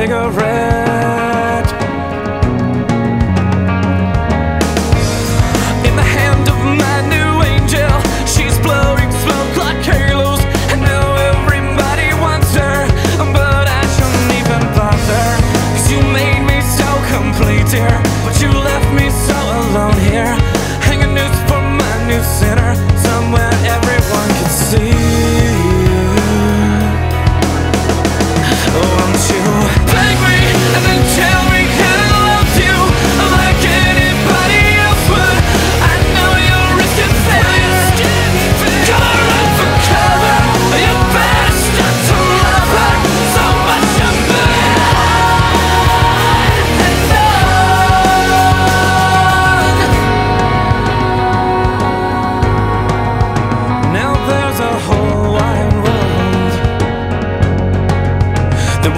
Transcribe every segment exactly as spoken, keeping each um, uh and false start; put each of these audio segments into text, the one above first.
cigarette. In the hand of my new angel, she's blowing smoke like halos. I know everybody wants her, but I shouldn't even bother, 'cause you made me so complete here, but you left me so alone here. Hanging noose for my new sinner, somewhere everyone can see.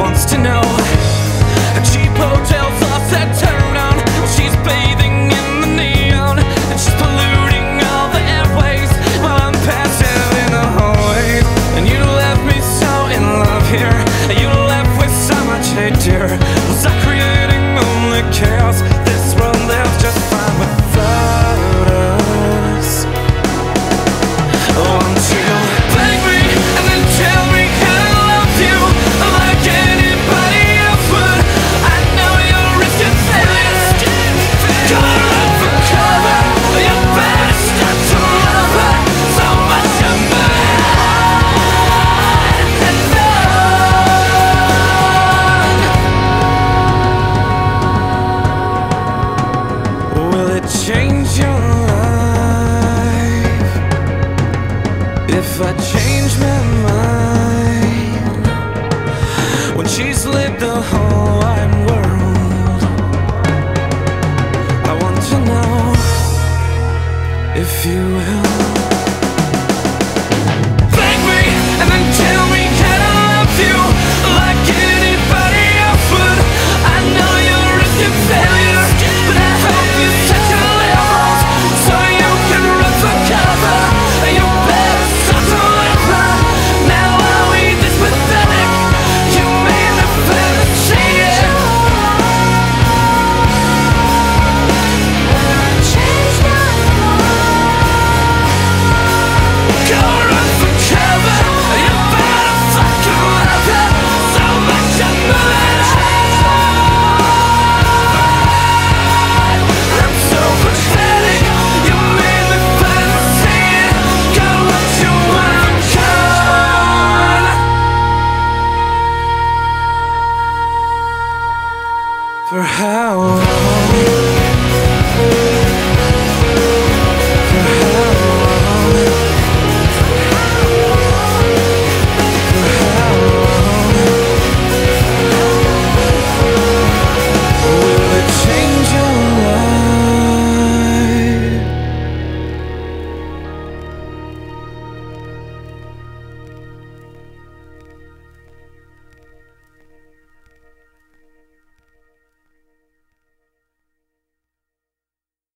Wants to know a cheap hotel off that turn on. She's bathing in the neon, and she's polluting all the airways while I'm passing in the hallways. And you left me so in love here, and you left with so much hate, dear. Was I creating only chaos? This world lives just fine without us. Oh, aren't you beg me and then tell me how I love you. Change your life if I change my mind. When she's lit the whole wide world, I want to know if you will beg me and then tell me that I love you like anybody else would. I know you're risking failure, but I hope you touch your levels so you can run for cover. You better start to let run. Now I'll eat this pathetic. You made a better change. When I change my mind, go run for cover. You better fucking love her so much you murder. For how